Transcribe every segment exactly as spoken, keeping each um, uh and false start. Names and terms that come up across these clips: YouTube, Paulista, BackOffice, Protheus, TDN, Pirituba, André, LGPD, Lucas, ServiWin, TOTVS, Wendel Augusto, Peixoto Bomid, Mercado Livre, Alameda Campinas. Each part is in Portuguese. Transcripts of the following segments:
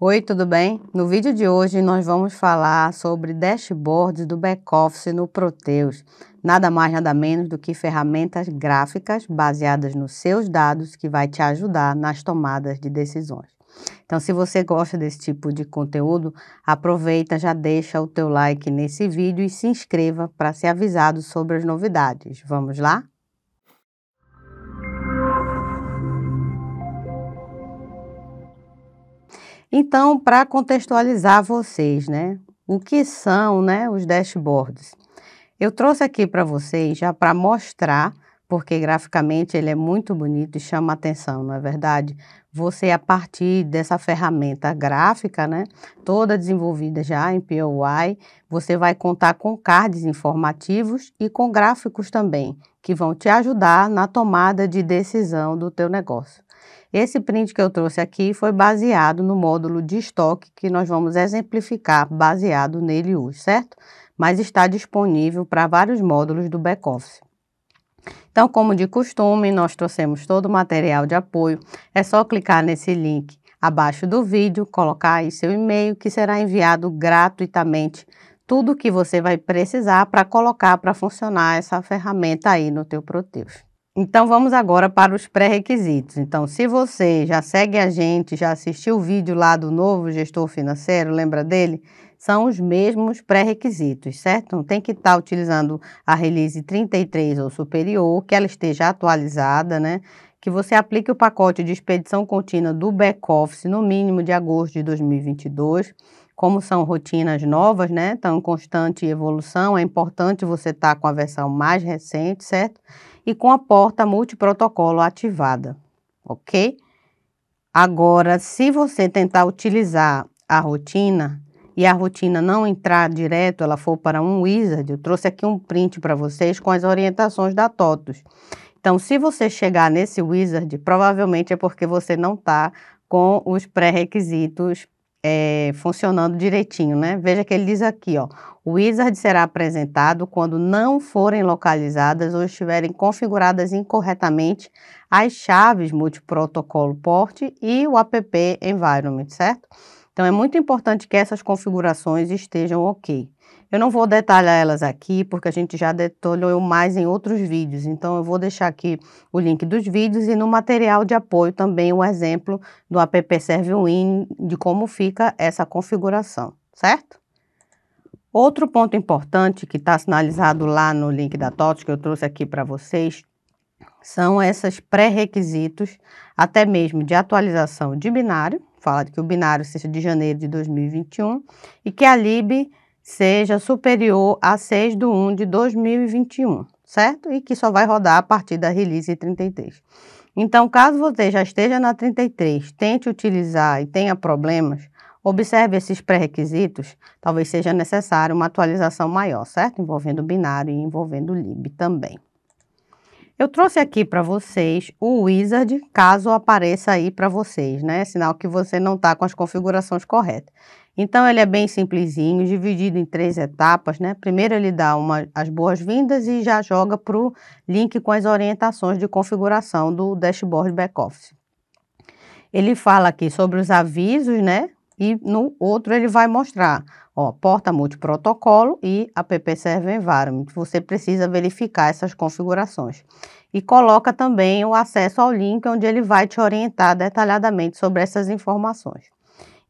Oi, tudo bem? No vídeo de hoje nós vamos falar sobre dashboards do back-office no Protheus. Nada mais, nada menos do que ferramentas gráficas baseadas nos seus dados que vai te ajudar nas tomadas de decisões. Então, se você gosta desse tipo de conteúdo, aproveita, já deixa o teu like nesse vídeo e se inscreva para ser avisado sobre as novidades. Vamos lá? Então, para contextualizar vocês, né, o que são, né, os dashboards? Eu trouxe aqui para vocês já para mostrar, porque graficamente ele é muito bonito e chama atenção, não é verdade? Você, a partir dessa ferramenta gráfica, né, toda desenvolvida já em P O I, você vai contar com cards informativos e com gráficos também, que vão te ajudar na tomada de decisão do teu negócio. Esse print que eu trouxe aqui foi baseado no módulo de estoque que nós vamos exemplificar baseado nele hoje, certo? Mas está disponível para vários módulos do back-office. Então, como de costume, nós trouxemos todo o material de apoio. É só clicar nesse link abaixo do vídeo, colocar aí seu e-mail, que será enviado gratuitamente tudo o que você vai precisar para colocar para funcionar essa ferramenta aí no teu Protheus. Então, vamos agora para os pré-requisitos. Então, se você já segue a gente, já assistiu o vídeo lá do novo gestor financeiro, lembra dele? São os mesmos pré-requisitos, certo? Não tem que estar utilizando a release trinta e três ou superior, que ela esteja atualizada, né? Que você aplique o pacote de expedição contínua do back-office no mínimo de agosto de dois mil e vinte e dois. Como são rotinas novas, né? Estão em constante evolução, é importante você estar com a versão mais recente, certo? E com a porta multiprotocolo ativada, ok? Agora, se você tentar utilizar a rotina e a rotina não entrar direto, ela for para um wizard, eu trouxe aqui um print para vocês com as orientações da T O T V S. Então, se você chegar nesse wizard, provavelmente é porque você não está com os pré-requisitos É, funcionando direitinho, né? Veja que ele diz aqui, ó, o wizard será apresentado quando não forem localizadas ou estiverem configuradas incorretamente as chaves multiprotocolo port e o app environment, certo? Então, é muito importante que essas configurações estejam ok. Eu não vou detalhar elas aqui, porque a gente já detalhou mais em outros vídeos. Então, eu vou deixar aqui o link dos vídeos e no material de apoio também o exemplo do app ServiWin de como fica essa configuração, certo? Outro ponto importante que está sinalizado lá no link da T O T V S, que eu trouxe aqui para vocês, são esses pré-requisitos, até mesmo de atualização de binário. Fala que o binário seja de janeiro de dois mil e vinte e um e que a lib seja superior a seis de um de dois mil e vinte e um, certo? E que só vai rodar a partir da release trinta e três. Então, caso você já esteja na trinta e três, tente utilizar e tenha problemas, observe esses pré-requisitos, talvez seja necessário uma atualização maior, certo? Envolvendo o binário e envolvendo o lib também. Eu trouxe aqui para vocês o wizard, caso apareça aí para vocês, né? Sinal que você não está com as configurações corretas. Então, ele é bem simplesinho, dividido em três etapas, né? Primeiro, ele dá uma, as boas-vindas e já joga para o link com as orientações de configuração do dashboard back-office. Ele fala aqui sobre os avisos, né? E no outro, ele vai mostrar, ó, porta multiprotocolo e app server environment. Você precisa verificar essas configurações. E coloca também o acesso ao link, onde ele vai te orientar detalhadamente sobre essas informações.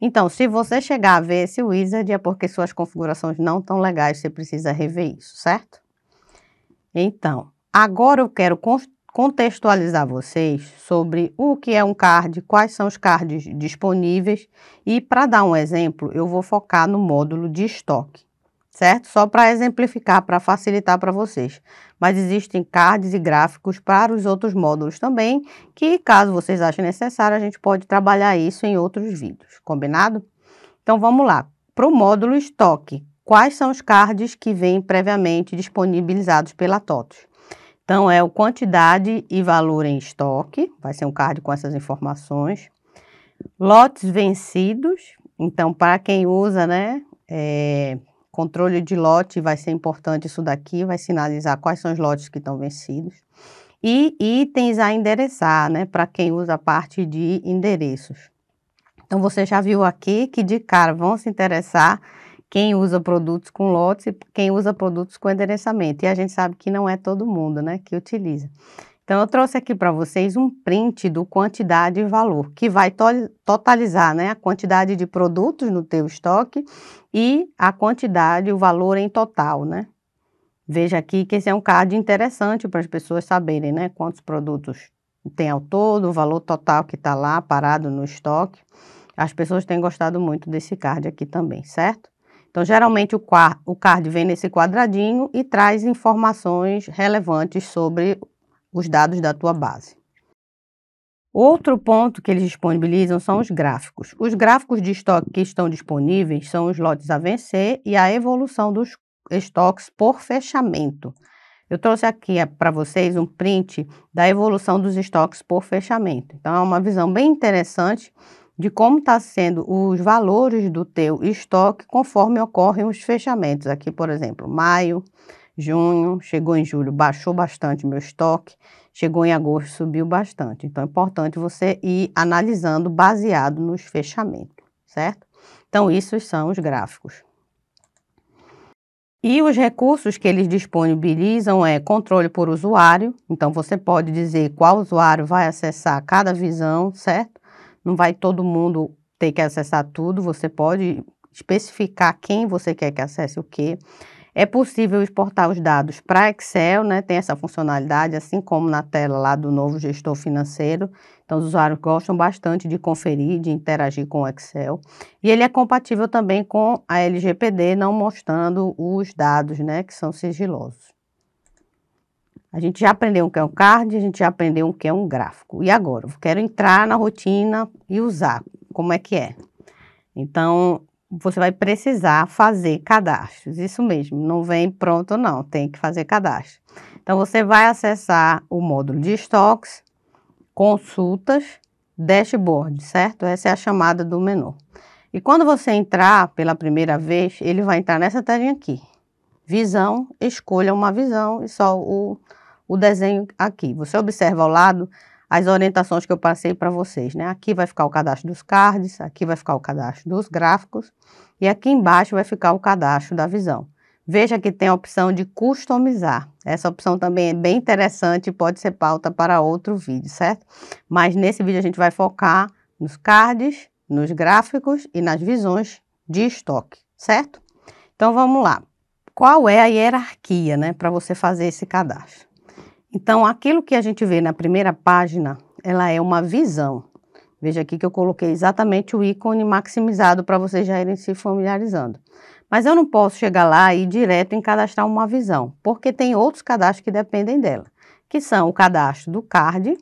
Então, se você chegar a ver esse wizard, é porque suas configurações não estão legais, você precisa rever isso, certo? Então, agora eu quero construir contextualizar vocês sobre o que é um card, quais são os cards disponíveis e, para dar um exemplo, eu vou focar no módulo de estoque, certo? Só para exemplificar, para facilitar para vocês. Mas existem cards e gráficos para os outros módulos também, que, caso vocês achem necessário, a gente pode trabalhar isso em outros vídeos, combinado? Então, vamos lá. Para o módulo estoque, quais são os cards que vêm previamente disponibilizados pela T O T V S? Então, é o quantidade e valor em estoque, vai ser um card com essas informações. Lotes vencidos, então, para quem usa, né, é, controle de lote, vai ser importante isso daqui, vai sinalizar quais são os lotes que estão vencidos. E itens a endereçar, né, para quem usa a parte de endereços. Então, você já viu aqui que de cara vão se interessar quem usa produtos com lotes e quem usa produtos com endereçamento. E a gente sabe que não é todo mundo, né, que utiliza. Então, eu trouxe aqui para vocês um print do quantidade e valor, que vai to totalizar, né, a quantidade de produtos no teu estoque e a quantidade, o valor em total, né? Veja aqui que esse é um card interessante para as pessoas saberem, né, quantos produtos tem ao todo, o valor total que está lá parado no estoque. As pessoas têm gostado muito desse card aqui também, certo? Então, geralmente o, o card vem nesse quadradinho e traz informações relevantes sobre os dados da tua base. Outro ponto que eles disponibilizam são os gráficos. Os gráficos de estoque que estão disponíveis são os lotes a vencer e a evolução dos estoques por fechamento. Eu trouxe aqui para vocês um print da evolução dos estoques por fechamento. Então, é uma visão bem interessante de como está sendo os valores do teu estoque conforme ocorrem os fechamentos. Aqui, por exemplo, maio, junho, chegou em julho, baixou bastante meu estoque, chegou em agosto, subiu bastante. Então, é importante você ir analisando baseado nos fechamentos, certo? Então, esses são os gráficos. E os recursos que eles disponibilizam é controle por usuário. Então, você pode dizer qual usuário vai acessar cada visão, certo? Não vai todo mundo ter que acessar tudo. Você pode especificar quem você quer que acesse o quê. É possível exportar os dados para Excel, né? Tem essa funcionalidade, assim como na tela lá do novo gestor financeiro. Então, os usuários gostam bastante de conferir, de interagir com o Excel. E ele é compatível também com a L G P D, não mostrando os dados, né, que são sigilosos. A gente já aprendeu o que é um card, a gente já aprendeu o que é um gráfico. E agora? Eu quero entrar na rotina e usar. Como é que é? Então, você vai precisar fazer cadastros, isso mesmo, não vem pronto não, tem que fazer cadastro. Então, você vai acessar o módulo de estoques, consultas, dashboard, certo? Essa é a chamada do menu. E quando você entrar pela primeira vez, ele vai entrar nessa telinha aqui. Visão, escolha uma visão e só o, o desenho aqui. Você observa ao lado as orientações que eu passei para vocês, né? Aqui vai ficar o cadastro dos cards, aqui vai ficar o cadastro dos gráficos e aqui embaixo vai ficar o cadastro da visão. Veja que tem a opção de customizar. Essa opção também é bem interessante e pode ser pauta para outro vídeo, certo? Mas nesse vídeo a gente vai focar nos cards, nos gráficos e nas visões de estoque, certo? Então, vamos lá. Qual é a hierarquia, né, para você fazer esse cadastro? Então, aquilo que a gente vê na primeira página, ela é uma visão. Veja aqui que eu coloquei exatamente o ícone maximizado para vocês já irem se familiarizando. Mas eu não posso chegar lá e ir direto em cadastrar uma visão, porque tem outros cadastros que dependem dela, que são o cadastro do card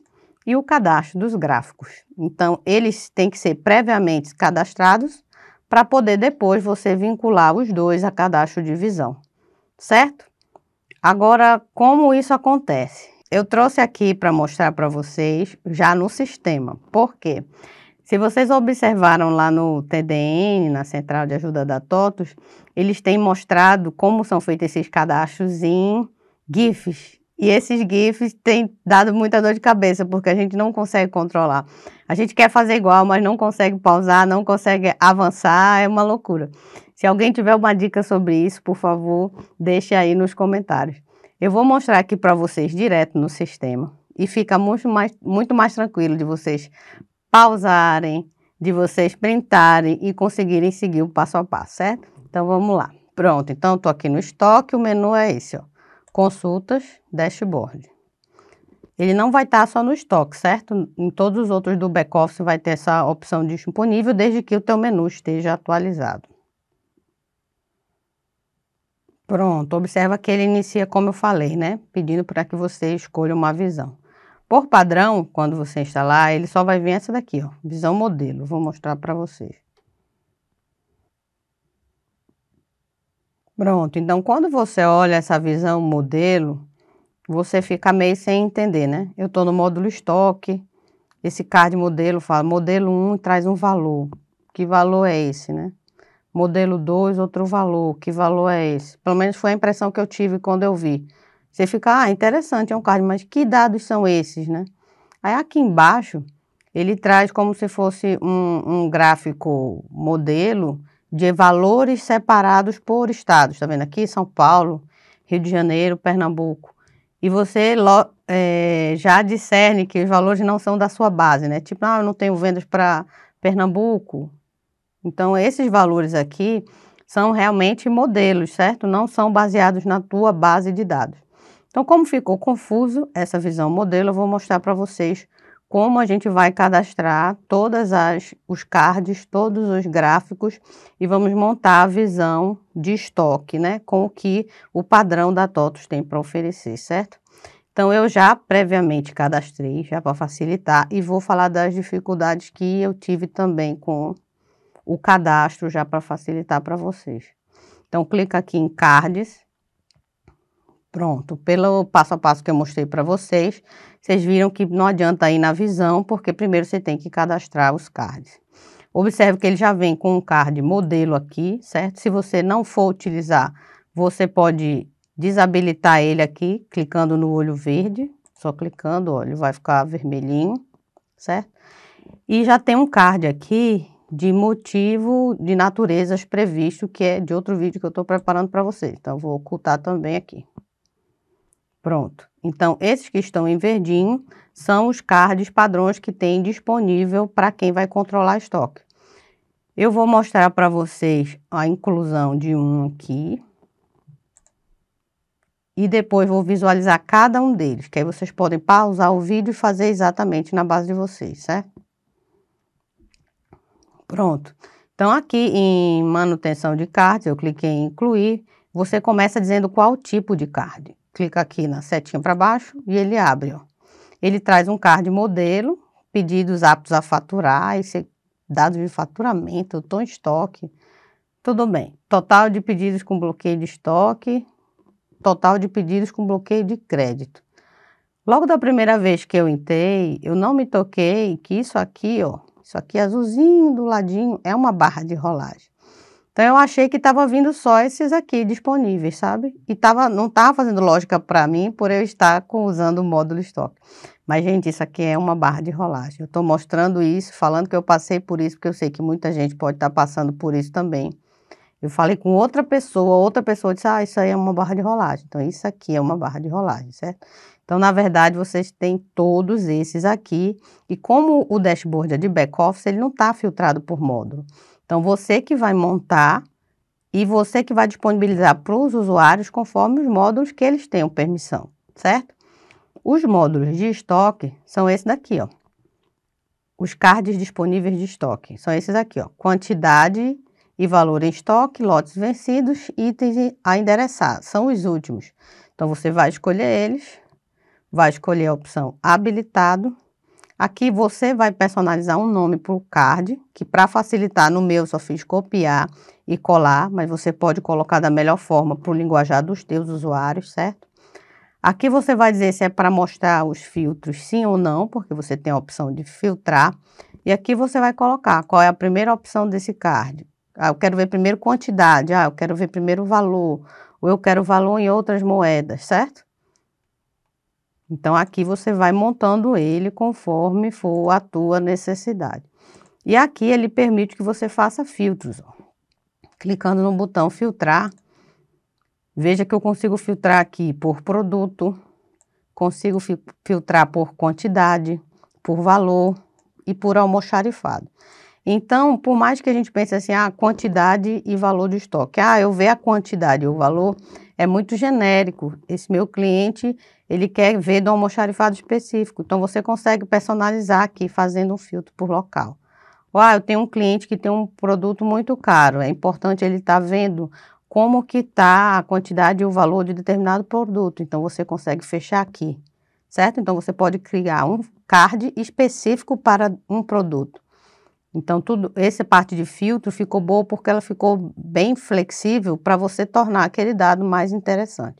e o cadastro dos gráficos. Então, eles têm que ser previamente cadastrados para poder depois você vincular os dois a cadastro de visão, certo? Agora, como isso acontece? Eu trouxe aqui para mostrar para vocês já no sistema. Por quê? Se vocês observaram lá no T D N, na Central de Ajuda da TOTVS, eles têm mostrado como são feitos esses cadastros em GIFs. E esses GIFs têm dado muita dor de cabeça, porque a gente não consegue controlar. A gente quer fazer igual, mas não consegue pausar, não consegue avançar, é uma loucura. Se alguém tiver uma dica sobre isso, por favor, deixe aí nos comentários. Eu vou mostrar aqui para vocês direto no sistema e fica muito mais, muito mais tranquilo de vocês pausarem, de vocês printarem e conseguirem seguir o passo a passo, certo? Então, vamos lá. Pronto, então estou aqui no estoque, o menu é esse, ó. Consultas, dashboard. Ele não vai estar só no estoque, certo? Em todos os outros do back-office vai ter essa opção disponível, desde que o teu menu esteja atualizado. Pronto, observa que ele inicia como eu falei, né? Pedindo para que você escolha uma visão. Por padrão, quando você instalar, ele só vai vir essa daqui, ó, visão modelo. Vou mostrar para vocês. Pronto, então quando você olha essa visão modelo, você fica meio sem entender, né? Eu estou no módulo estoque, esse card modelo fala modelo um traz um valor. Que valor é esse, né? Modelo dois, outro valor, que valor é esse? Pelo menos foi a impressão que eu tive quando eu vi. Você fica, ah, interessante, é um card, mas que dados são esses, né? Aí aqui embaixo, ele traz como se fosse um, um gráfico modelo de valores separados por estados. Está vendo aqui? São Paulo, Rio de Janeiro, Pernambuco. E você é, já discerne que os valores não são da sua base, né? Tipo, ah, eu não tenho vendas para Pernambuco. Então, esses valores aqui são realmente modelos, certo? Não são baseados na tua base de dados. Então, como ficou confuso essa visão modelo, eu vou mostrar para vocês como a gente vai cadastrar todas as os cards, todos os gráficos e vamos montar a visão de estoque, né, com o que o padrão da TOTVS tem para oferecer, certo? Então eu já previamente cadastrei, já para facilitar, e vou falar das dificuldades que eu tive também com o cadastro já para facilitar para vocês. Então clica aqui em cards. Pronto, pelo passo a passo que eu mostrei para vocês, vocês viram que não adianta ir na visão, porque primeiro você tem que cadastrar os cards. Observe que ele já vem com um card modelo aqui, certo? Se você não for utilizar, você pode desabilitar ele aqui, clicando no olho verde, só clicando, ó, ele vai ficar vermelhinho, certo? E já tem um card aqui de motivo de naturezas previsto, que é de outro vídeo que eu estou preparando para vocês, então eu vou ocultar também aqui. Pronto, então esses que estão em verdinho são os cards padrões que tem disponível para quem vai controlar estoque. Eu vou mostrar para vocês a inclusão de um aqui e depois vou visualizar cada um deles, que aí vocês podem pausar o vídeo e fazer exatamente na base de vocês, certo? Pronto, então aqui em manutenção de cards, eu cliquei em incluir, você começa dizendo qual tipo de card. Clica aqui na setinha para baixo e ele abre, ó. Ele traz um card modelo, pedidos aptos a faturar, esse dados de faturamento, tom estoque, tudo bem. Total de pedidos com bloqueio de estoque, total de pedidos com bloqueio de crédito. Logo da primeira vez que eu entrei, eu não me toquei que isso aqui, ó, isso aqui azulzinho do ladinho é uma barra de rolagem. Então, eu achei que estava vindo só esses aqui disponíveis, sabe? E tava, não estava fazendo lógica para mim por eu estar com, usando o módulo estoque. Mas, gente, isso aqui é uma barra de rolagem. Eu estou mostrando isso, falando que eu passei por isso, porque eu sei que muita gente pode estar tá passando por isso também. Eu falei com outra pessoa, outra pessoa disse, ah, isso aí é uma barra de rolagem. Então, isso aqui é uma barra de rolagem, certo? Então, na verdade, vocês têm todos esses aqui. E como o dashboard é de back-office, ele não está filtrado por módulo. Então, você que vai montar e você que vai disponibilizar para os usuários conforme os módulos que eles tenham permissão, certo? Os módulos de estoque são esse daqui, ó. Os cards disponíveis de estoque são esses aqui, ó. Quantidade e valor em estoque, lotes vencidos, itens a endereçar, são os últimos. Então, você vai escolher eles, vai escolher a opção habilitado. Aqui você vai personalizar um nome para o card, que para facilitar no meu eu só fiz copiar e colar, mas você pode colocar da melhor forma para o linguajar dos teus usuários, certo? Aqui você vai dizer se é para mostrar os filtros sim ou não, porque você tem a opção de filtrar. E aqui você vai colocar qual é a primeira opção desse card. Ah, eu quero ver primeiro quantidade, ah, eu quero ver primeiro valor, ou eu quero valor em outras moedas, certo? Então, aqui você vai montando ele conforme for a tua necessidade. E aqui ele permite que você faça filtros. Ó. Clicando no botão filtrar, veja que eu consigo filtrar aqui por produto, consigo fi- filtrar por quantidade, por valor e por almoxarifado. Então, por mais que a gente pense assim, ah, quantidade e valor de estoque. Ah, eu vejo a quantidade e o valor... É muito genérico, esse meu cliente, ele quer ver do almoxarifado específico, então você consegue personalizar aqui fazendo um filtro por local. Ou, ah, eu tenho um cliente que tem um produto muito caro, é importante ele estar tá vendo como que está a quantidade e o valor de determinado produto, então você consegue fechar aqui, certo? Então você pode criar um card específico para um produto. Então, tudo, essa parte de filtro ficou boa porque ela ficou bem flexível para você tornar aquele dado mais interessante.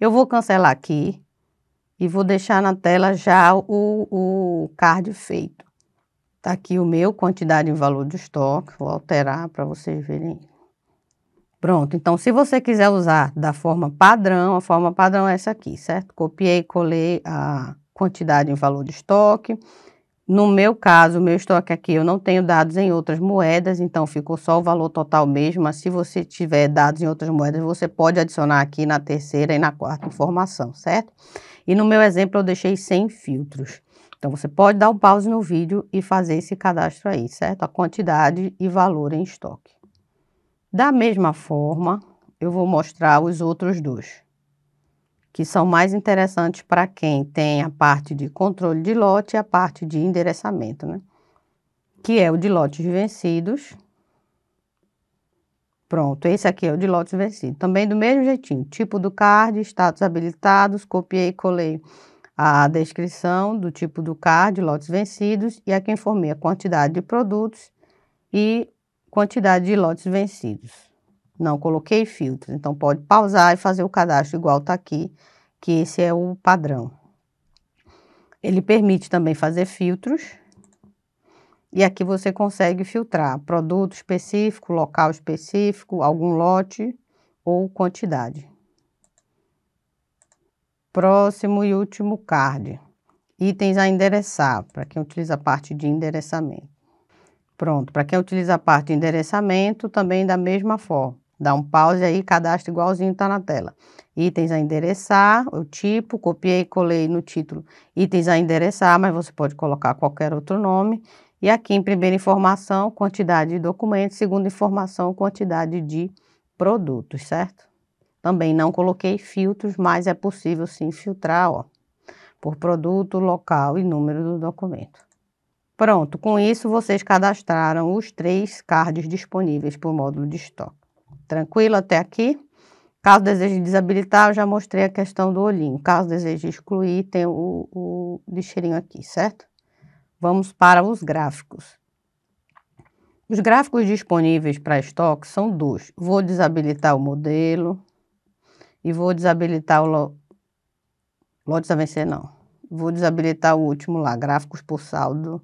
Eu vou cancelar aqui e vou deixar na tela já o, o card feito. Está aqui o meu, quantidade e valor de estoque. Vou alterar para vocês verem. Pronto, então se você quiser usar da forma padrão, a forma padrão é essa aqui, certo? Copiei e colei a quantidade e valor de estoque. No meu caso, o meu estoque aqui, eu não tenho dados em outras moedas, então ficou só o valor total mesmo, mas se você tiver dados em outras moedas, você pode adicionar aqui na terceira e na quarta informação, certo? E no meu exemplo eu deixei sem filtros. Então você pode dar um pause no vídeo e fazer esse cadastro aí, certo? A quantidade e valor em estoque. Da mesma forma, eu vou mostrar os outros dois, que são mais interessantes para quem tem a parte de controle de lote e a parte de endereçamento, né? Que é o de lotes vencidos. Pronto, esse aqui é o de lotes vencidos. Também do mesmo jeitinho, tipo do card, status habilitados, copiei e colei a descrição do tipo do card, lotes vencidos, e aqui informei a quantidade de produtos e quantidade de lotes vencidos. Não coloquei filtros, então pode pausar e fazer o cadastro igual está aqui, que esse é o padrão. Ele permite também fazer filtros, e aqui você consegue filtrar produto específico, local específico, algum lote ou quantidade. Próximo e último card, itens a endereçar, para quem utiliza a parte de endereçamento. Pronto, para quem utiliza a parte de endereçamento, também da mesma forma. Dá um pause aí, cadastro igualzinho, tá na tela. Itens a endereçar, o tipo, copiei e colei no título itens a endereçar, mas você pode colocar qualquer outro nome. E aqui em primeira informação, quantidade de documentos, segunda informação, quantidade de produtos, certo? Também não coloquei filtros, mas é possível sim filtrar, ó, por produto, local e número do documento. Pronto, com isso vocês cadastraram os três cards disponíveis por módulo de estoque. Tranquilo até aqui? Caso deseje desabilitar, eu já mostrei a questão do olhinho. Caso deseje excluir, tem o, o lixeirinho aqui, certo? Vamos para os gráficos. Os gráficos disponíveis para estoque são dois. Vou desabilitar o modelo e vou desabilitar o lo... lotes a vencer, não. Vou desabilitar o último lá, gráficos por saldo.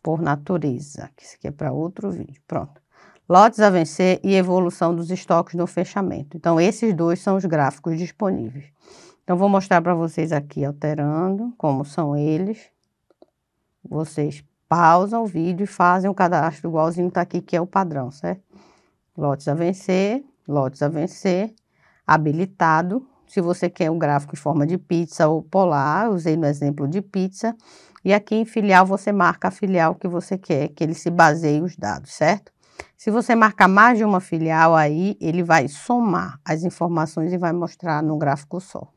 Por natureza, que isso aqui é para outro vídeo, pronto. Lotes a vencer e evolução dos estoques no fechamento. Então, esses dois são os gráficos disponíveis. Então, vou mostrar para vocês aqui, alterando, como são eles. Vocês pausam o vídeo e fazem o cadastro igualzinho tá aqui, que é o padrão, certo? Lotes a vencer, lotes a vencer, habilitado. Se você quer um gráfico em forma de pizza ou polar, eu usei no exemplo de pizza. E aqui em filial, você marca a filial que você quer, que ele se baseie os dados, certo? Se você marcar mais de uma filial aí, ele vai somar as informações e vai mostrar num gráfico só.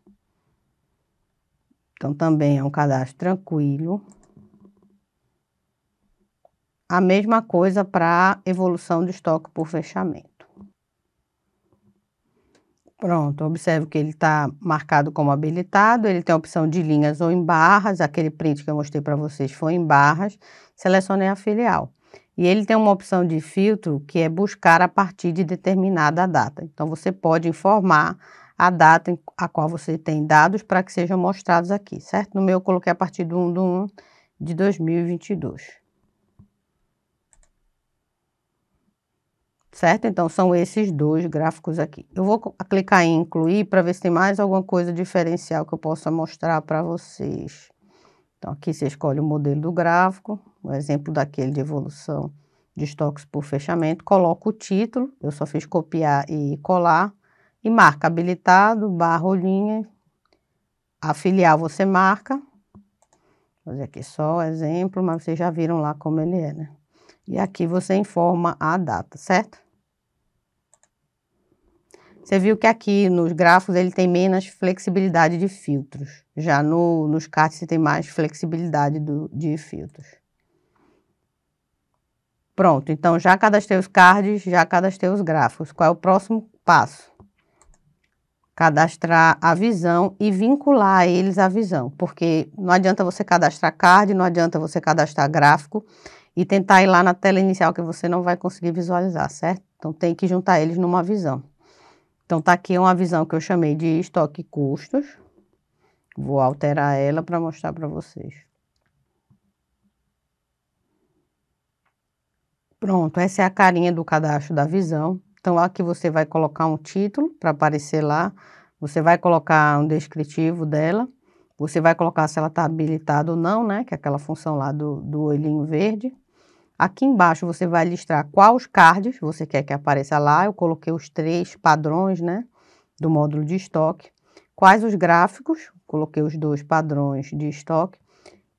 Então, também é um cadastro tranquilo. A mesma coisa para evolução de estoque por fechamento. Pronto, observe que ele está marcado como habilitado, ele tem a opção de linhas ou em barras, aquele print que eu mostrei para vocês foi em barras, selecionei a filial. E ele tem uma opção de filtro que é buscar a partir de determinada data. Então, você pode informar a data a qual você tem dados para que sejam mostrados aqui, certo? No meu eu coloquei a partir do um de um de dois mil e vinte e dois. Certo? Então, são esses dois gráficos aqui. Eu vou clicar em incluir para ver se tem mais alguma coisa diferencial que eu possa mostrar para vocês. Então, aqui você escolhe o modelo do gráfico, o exemplo daquele de evolução de estoques por fechamento, coloca o título, eu só fiz copiar e colar, e marca habilitado, barra ou linha, a filial você marca, vou fazer aqui só o exemplo, mas vocês já viram lá como ele é, né? E aqui você informa a data, certo? Você viu que aqui nos gráficos ele tem menos flexibilidade de filtros. Já no, nos cards você tem mais flexibilidade do, de filtros. Pronto, então já cadastrei os cards, já cadastrei os gráficos. Qual é o próximo passo? Cadastrar a visão e vincular eles à visão. Porque não adianta você cadastrar card, não adianta você cadastrar gráfico e tentar ir lá na tela inicial que você não vai conseguir visualizar, certo? Então, tem que juntar eles numa visão. Então, tá aqui uma visão que eu chamei de estoque custos. Vou alterar ela para mostrar para vocês. Pronto, essa é a carinha do cadastro da visão. Então, aqui você vai colocar um título para aparecer lá. Você vai colocar um descritivo dela. Você vai colocar se ela está habilitada ou não, né? Que é aquela função lá do, do olhinho verde. Aqui embaixo você vai listar quais cards você quer que apareça lá. Eu coloquei os três padrões, né? Do módulo de estoque. Quais os gráficos, coloquei os dois padrões de estoque.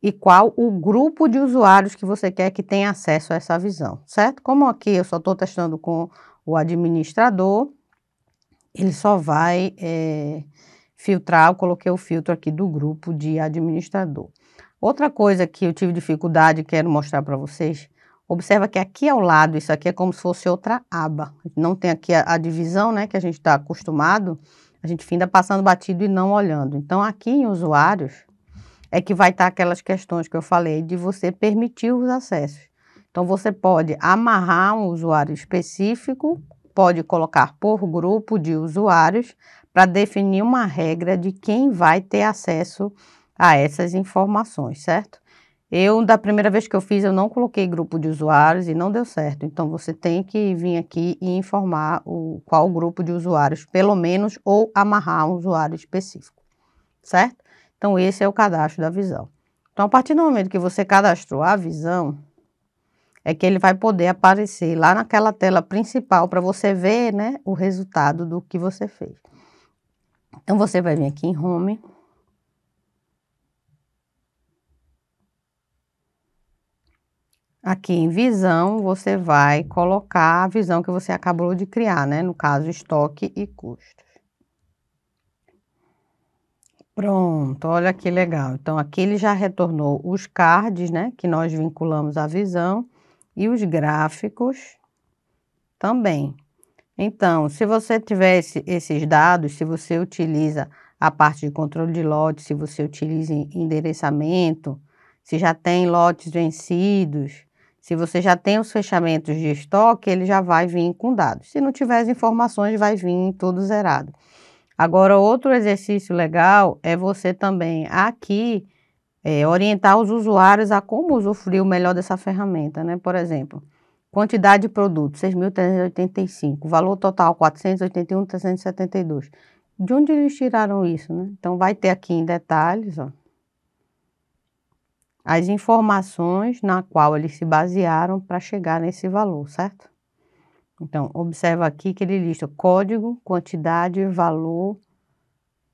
E qual o grupo de usuários que você quer que tenha acesso a essa visão, certo? Como aqui eu só estou testando com o administrador, ele só vai é, filtrar, eu coloquei o filtro aqui do grupo de administrador. Outra coisa que eu tive dificuldade e quero mostrar para vocês, observa que aqui ao lado, isso aqui é como se fosse outra aba. Não tem aqui a, a divisão, né, que a gente está acostumado, a gente finda passando batido e não olhando. Então aqui em usuários, é que vai estar aquelas questões que eu falei de você permitir os acessos. Então, você pode amarrar um usuário específico, pode colocar por grupo de usuários, para definir uma regra de quem vai ter acesso a essas informações, certo? Eu, da primeira vez que eu fiz, eu não coloquei grupo de usuários e não deu certo. Então, você tem que vir aqui e informar o, qual grupo de usuários, pelo menos, ou amarrar um usuário específico, certo? Então, esse é o cadastro da visão. Então, a partir do momento que você cadastrou a visão, é que ele vai poder aparecer lá naquela tela principal para você ver, né, o resultado do que você fez. Então, você vai vir aqui em Home. Aqui em Visão, você vai colocar a visão que você acabou de criar, né? No caso, estoque e custos. Pronto, olha que legal. Então, aqui ele já retornou os cards, né, que nós vinculamos à visão, e os gráficos também. Então, se você tiver esse, esses dados, se você utiliza a parte de controle de lote, se você utiliza endereçamento, se já tem lotes vencidos, se você já tem os fechamentos de estoque, ele já vai vir com dados. Se não tiver as informações, vai vir tudo zerado. Agora, outro exercício legal é você também aqui é, orientar os usuários a como usufruir o melhor dessa ferramenta, né? Por exemplo, quantidade de produtos, seis mil trezentos e oitenta e cinco, valor total quatrocentos e oitenta e um mil trezentos e setenta e dois. De onde eles tiraram isso, né? Então, vai ter aqui em detalhes, ó, as informações na qual eles se basearam para chegar nesse valor, certo? Então, observa aqui que ele lista código, quantidade, valor,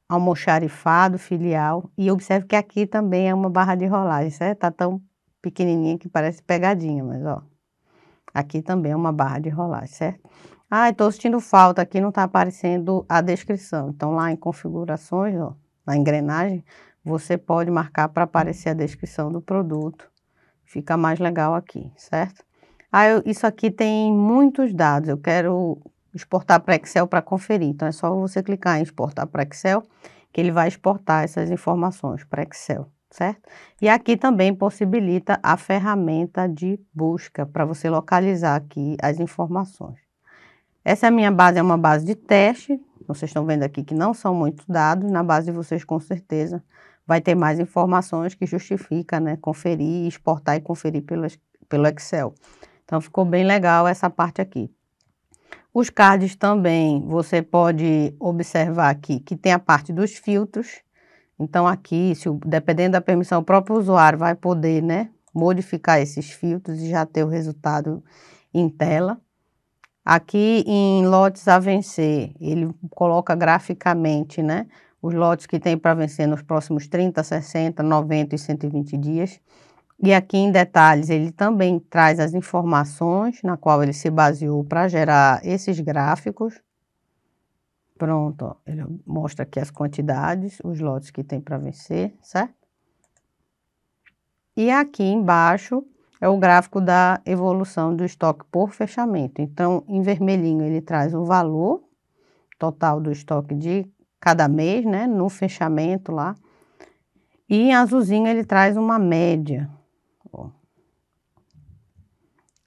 almoxarifado, filial. E observe que aqui também é uma barra de rolagem, certo? Tá tão pequenininha que parece pegadinha, mas ó. Aqui também é uma barra de rolagem, certo? Ah, eu tô sentindo falta, aqui não tá aparecendo a descrição. Então, lá em configurações, ó, na engrenagem, você pode marcar para aparecer a descrição do produto. Fica mais legal aqui, certo? Ah, eu, isso aqui tem muitos dados, eu quero exportar para Excel para conferir. Então, é só você clicar em exportar para Excel, que ele vai exportar essas informações para Excel, certo? E aqui também possibilita a ferramenta de busca, para você localizar aqui as informações. Essa minha base é uma base de teste, vocês estão vendo aqui que não são muitos dados, na base de vocês com certeza vai ter mais informações que justifica, né, conferir, exportar e conferir pelo, pelo Excel. Então, ficou bem legal essa parte aqui. Os cards também, você pode observar aqui que tem a parte dos filtros. Então, aqui, se, dependendo da permissão, o próprio usuário vai poder, né, modificar esses filtros e já ter o resultado em tela. Aqui, em lotes a vencer, ele coloca graficamente, né, os lotes que tem para vencer nos próximos trinta, sessenta, noventa e cento e vinte dias. E aqui em detalhes, ele também traz as informações na qual ele se baseou para gerar esses gráficos. Pronto, ó, ele mostra aqui as quantidades, os lotes que tem para vencer, certo? E aqui embaixo é o gráfico da evolução do estoque por fechamento. Então, em vermelhinho ele traz o valor total do estoque de cada mês, né? No fechamento lá. E em azulzinho ele traz uma média.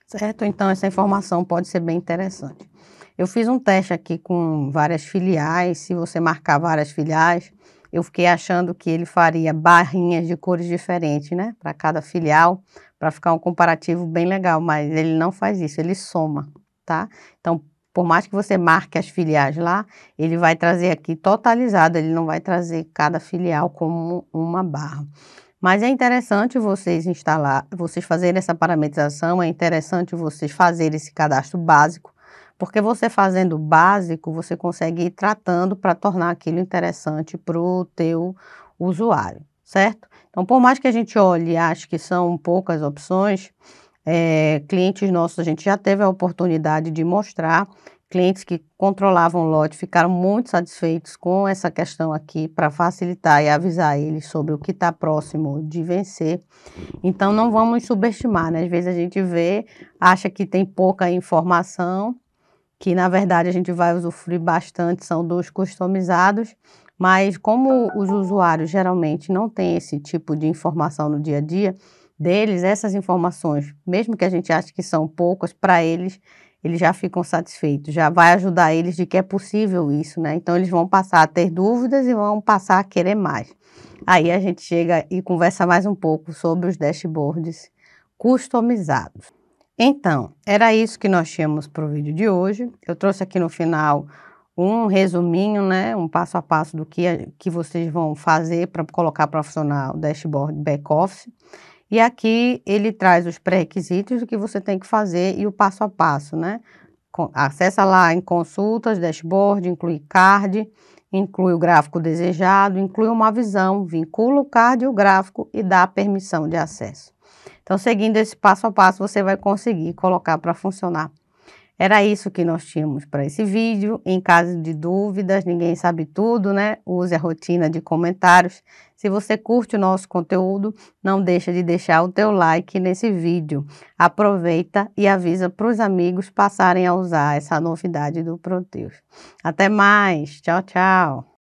Certo? Então, essa informação pode ser bem interessante. Eu fiz um teste aqui com várias filiais. Se você marcar várias filiais, eu fiquei achando que ele faria barrinhas de cores diferentes, né? Para cada filial, para ficar um comparativo bem legal. Mas ele não faz isso, ele soma, tá? Então, Por mais que você marque as filiais lá, ele vai trazer aqui totalizado, ele não vai trazer cada filial como uma barra. Mas é interessante vocês instalar, vocês fazerem essa parametrização, é interessante vocês fazerem esse cadastro básico, porque você fazendo básico, você consegue ir tratando para tornar aquilo interessante para o teu usuário, certo? Então, por mais que a gente olhe e ache que são poucas opções, é, clientes nossos, a gente já teve a oportunidade de mostrar, clientes que controlavam o lote ficaram muito satisfeitos com essa questão aqui para facilitar e avisar eles sobre o que está próximo de vencer. Então, não vamos subestimar, né? Às vezes a gente vê, acha que tem pouca informação, que na verdade a gente vai usufruir bastante, são dos customizados, mas como os usuários geralmente não têm esse tipo de informação no dia a dia deles, essas informações, mesmo que a gente ache que são poucas, para eles, eles já ficam satisfeitos, já vai ajudar eles de que é possível isso, né? Então, eles vão passar a ter dúvidas e vão passar a querer mais. Aí, a gente chega e conversa mais um pouco sobre os dashboards customizados. Então, era isso que nós tínhamos para o vídeo de hoje. Eu trouxe aqui no final um resuminho, né? Um passo a passo do que, que vocês vão fazer para colocar para funcionar o dashboard back-office. E aqui ele traz os pré-requisitos do que você tem que fazer e o passo a passo, né? Acessa lá em consultas, dashboard, inclui card, inclui o gráfico desejado, inclui uma visão, vincula o card e o gráfico e dá a permissão de acesso. Então, seguindo esse passo a passo, você vai conseguir colocar para funcionar. Era isso que nós tínhamos para esse vídeo. Em caso de dúvidas, ninguém sabe tudo, né? Use a rotina de comentários. Se você curte o nosso conteúdo, não deixa de deixar o teu like nesse vídeo. Aproveita e avisa para os amigos passarem a usar essa novidade do Protheus. Até mais! Tchau, tchau!